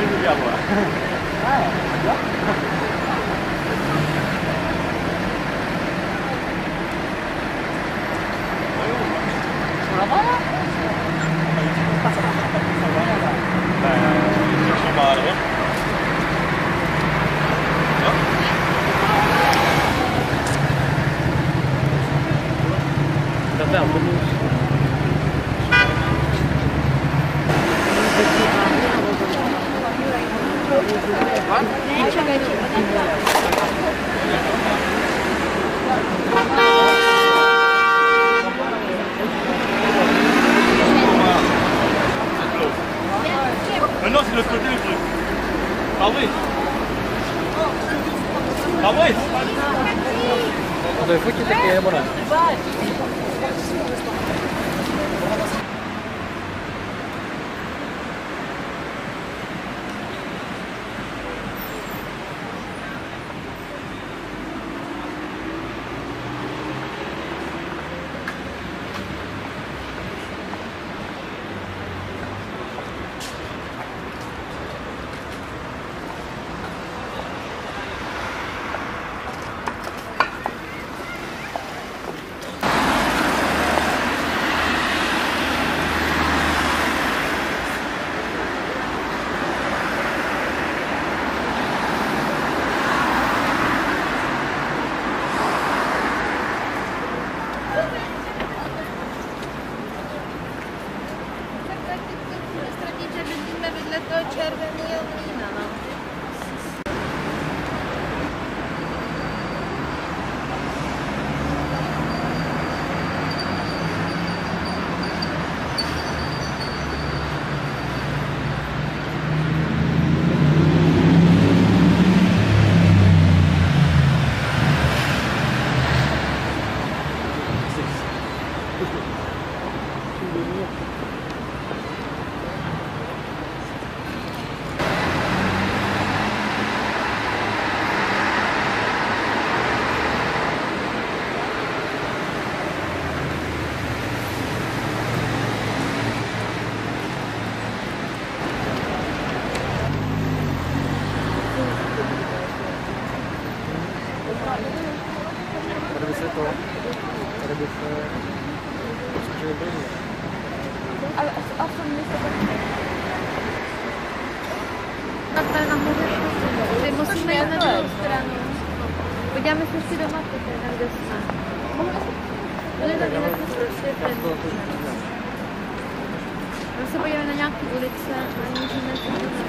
Mamy tu diabła. Maintenant c'est de l'autre côté le truc. Par vrai. Par vrai. Il faut qu'il t'aille à mon âge. Musíme jít na druhou stranu. Podíváme se si do mapy, kde jsme. Tam se podíváme na nějaké ulice a můžeme se podívat.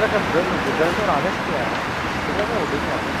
내가 그러면 무전을 안 했어요. 그러면 어디냐?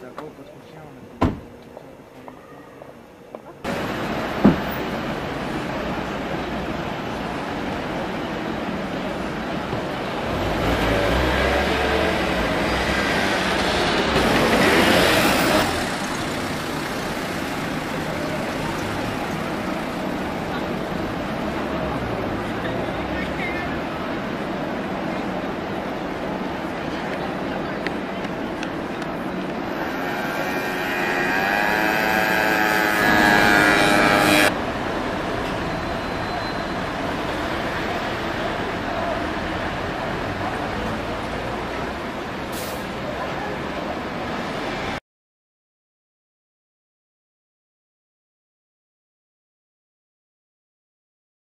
That hope was